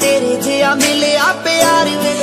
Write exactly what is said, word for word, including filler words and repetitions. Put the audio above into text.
तेरे जिया मिले आप प्यार में।